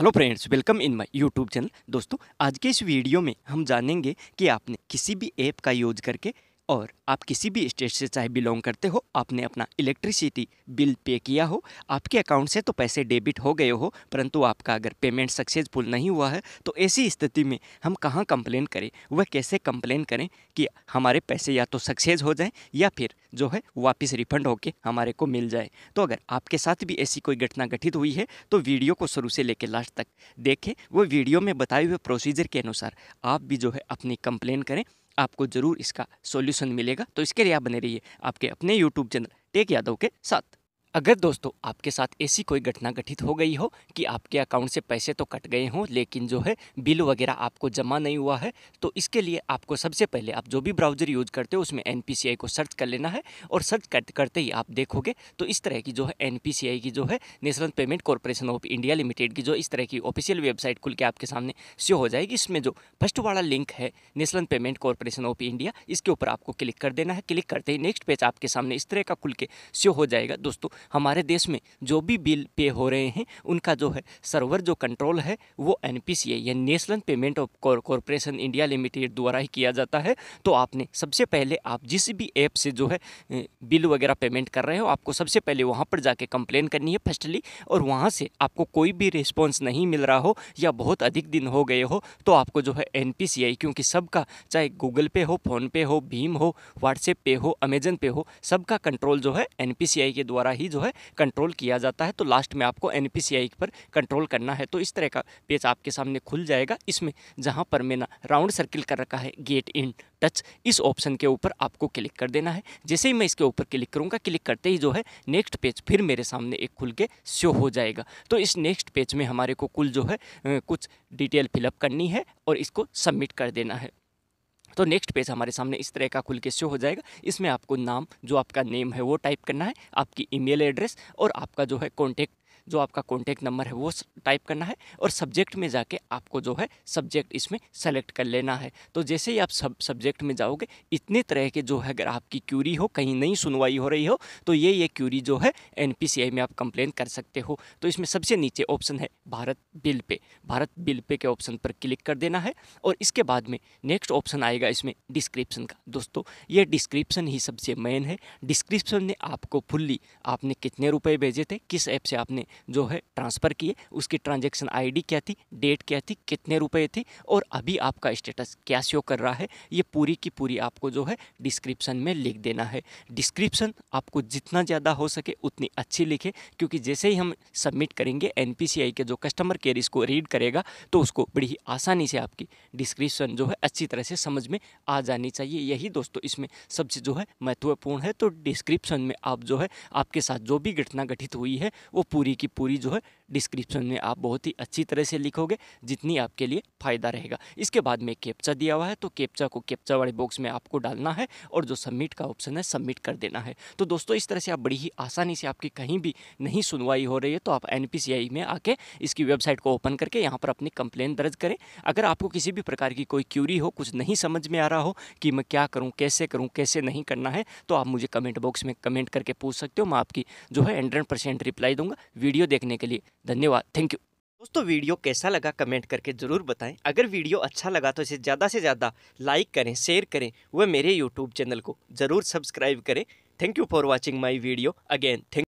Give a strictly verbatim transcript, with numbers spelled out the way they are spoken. Hello friends, welcome in my YouTube channel. दोस्तों, आज के इस वीडियो में हम जानेंगे कि आपने किसी भी ऐप का यूज करके और आप किसी भी स्टेट से चाहे बिलोंग करते हो, आपने अपना इलेक्ट्रिसिटी बिल पे किया हो, आपके अकाउंट से तो पैसे डेबिट हो गए हो, परंतु आपका अगर पेमेंट सक्सेसफुल नहीं हुआ है तो ऐसी स्थिति में हम कहाँ कंप्लेन करें, वह कैसे कंप्लेन करें कि हमारे पैसे या तो सक्सेस हो जाएं या फिर जो है वापस रिफंड होके हमारे को मिल जाए। तो अगर आपके साथ भी ऐसी कोई घटना घटित हुई है तो वीडियो को शुरू से लेकर लास्ट तक देखें। वो वीडियो में बताए हुए प्रोसीजर के अनुसार आप भी जो है अपनी कंप्लेन करें, आपको ज़रूर इसका सॉल्यूशन मिलेगा। तो इसके लिए आप बने रहिए आपके अपने यूट्यूब चैनल टेक यादव के साथ। अगर दोस्तों आपके साथ ऐसी कोई घटना घटित हो गई हो कि आपके अकाउंट से पैसे तो कट गए हों लेकिन जो है बिल वगैरह आपको जमा नहीं हुआ है, तो इसके लिए आपको सबसे पहले आप जो भी ब्राउज़र यूज़ करते हो उसमें एन पी सी आई को सर्च कर लेना है और सर्च करते करते ही आप देखोगे तो इस तरह की जो है एन पी सी आई की जो है national payment corporation of India limited की जो इस तरह की ऑफिशियल वेबसाइट खुल के आपके सामने शो हो जाएगी। इसमें जो फर्स्ट वाला लिंक है national payment corporation of India, इसके ऊपर आपको क्लिक कर देना है। क्लिक करते ही नेक्स्ट पेज आपके सामने इस तरह का खुल के शो हो जाएगा। दोस्तों, हमारे देश में जो भी बिल पे हो रहे हैं उनका जो है सर्वर जो कंट्रोल है वो एन पी सी आई या national payment of corporation India limited द्वारा ही किया जाता है। तो आपने सबसे पहले आप जिस भी ऐप से जो है बिल वगैरह पेमेंट कर रहे हो, आपको सबसे पहले वहां पर जाके कंप्लेन करनी है फर्स्टली, और वहां से आपको कोई भी रिस्पॉन्स नहीं मिल रहा हो या बहुत अधिक दिन हो गए हो तो आपको जो है एन पी सी आई, क्योंकि सबका चाहे गूगल पे हो, फ़ोनपे हो, भीम हो, व्हाट्सएप पे हो, अमेजन पे हो, सबका कंट्रोल जो है एन पी सी आई के द्वारा ही जो है कंट्रोल किया जाता है। तो लास्ट में आपको एन पी सी आई पर कंट्रोल करना है। तो इस तरह का पेज आपके सामने खुल जाएगा। इसमें जहां पर मैंने राउंड सर्किल कर रखा है गेट इन टच, इस ऑप्शन के ऊपर आपको क्लिक कर देना है। जैसे ही मैं इसके ऊपर क्लिक करूंगा, क्लिक करते ही जो है नेक्स्ट पेज फिर मेरे सामने एक खुल के शो हो जाएगा। तो इस नेक्स्ट पेज में हमारे को कुल जो है कुछ डिटेल फिलअप करनी है और इसको सबमिट कर देना है। तो नेक्स्ट पेज हमारे सामने इस तरह का खुल के शो हो जाएगा। इसमें आपको नाम, जो आपका नेम है वो टाइप करना है, आपकी ईमेल एड्रेस और आपका जो है कॉन्टैक्ट, जो आपका कॉन्टैक्ट नंबर है वो टाइप करना है और सब्जेक्ट में जाके आपको जो है सब्जेक्ट इसमें सेलेक्ट कर लेना है। तो जैसे ही आप सब सब्जेक्ट में जाओगे, इतने तरह के जो है अगर आपकी क्यूरी हो, कहीं नहीं सुनवाई हो रही हो तो ये ये क्यूरी जो है एन पी सी आई में आप कंप्लेन कर सकते हो। तो इसमें सबसे नीचे ऑप्शन है Bharat bill pay, Bharat bill pay के ऑप्शन पर क्लिक कर देना है और इसके बाद में नेक्स्ट ऑप्शन आएगा इसमें डिस्क्रिप्शन का। दोस्तों, ये डिस्क्रिप्शन ही सबसे मेन है। डिस्क्रिप्शन ने आपको फुल्ली आपने कितने रुपये भेजे थे, किस ऐप से आपने जो है ट्रांसफ़र किए, उसकी ट्रांजैक्शन आईडी क्या थी, डेट क्या थी, कितने रुपए थी और अभी आपका स्टेटस क्या शो कर रहा है, ये पूरी की पूरी आपको जो है डिस्क्रिप्शन में लिख देना है। डिस्क्रिप्शन आपको जितना ज़्यादा हो सके उतनी अच्छी लिखे, क्योंकि जैसे ही हम सबमिट करेंगे एन पी सी आई के जो कस्टमर केयर इसको रीड करेगा तो उसको बड़ी ही आसानी से आपकी डिस्क्रिप्शन जो है अच्छी तरह से समझ में आ जानी चाहिए। यही दोस्तों इसमें सबसे जो है महत्वपूर्ण है। तो डिस्क्रिप्शन में आप जो है आपके साथ जो भी घटना घटित हुई है वो पूरी की पूरी जो है डिस्क्रिप्शन में आप बहुत ही अच्छी तरह से लिखोगे, जितनी आपके लिए फ़ायदा रहेगा। इसके बाद में कैप्चा दिया हुआ है, तो कैप्चा को कैप्चा वाले बॉक्स में आपको डालना है और जो सबमिट का ऑप्शन है सबमिट कर देना है। तो दोस्तों, इस तरह से आप बड़ी ही आसानी से, आपकी कहीं भी नहीं सुनवाई हो रही है तो आप एन पी सी आई में आके इसकी वेबसाइट को ओपन करके यहाँ पर अपनी कंप्लेन दर्ज करें। अगर आपको किसी भी प्रकार की कोई क्यूरी हो, कुछ नहीं समझ में आ रहा हो कि मैं क्या करूँ, कैसे करूँ, कैसे नहीं करना है, तो आप मुझे कमेंट बॉक्स में कमेंट करके पूछ सकते हो। मैं आपकी जो है हंड्रेड परसेंट रिप्लाई दूंगा। वीडियो देखने के लिए धन्यवाद, थैंक यू। दोस्तों, वीडियो कैसा लगा कमेंट करके ज़रूर बताएं। अगर वीडियो अच्छा लगा तो इसे ज़्यादा से ज़्यादा लाइक करें, शेयर करें, वह मेरे यूट्यूब चैनल को ज़रूर सब्सक्राइब करें। Thank you for watching my video again. Thank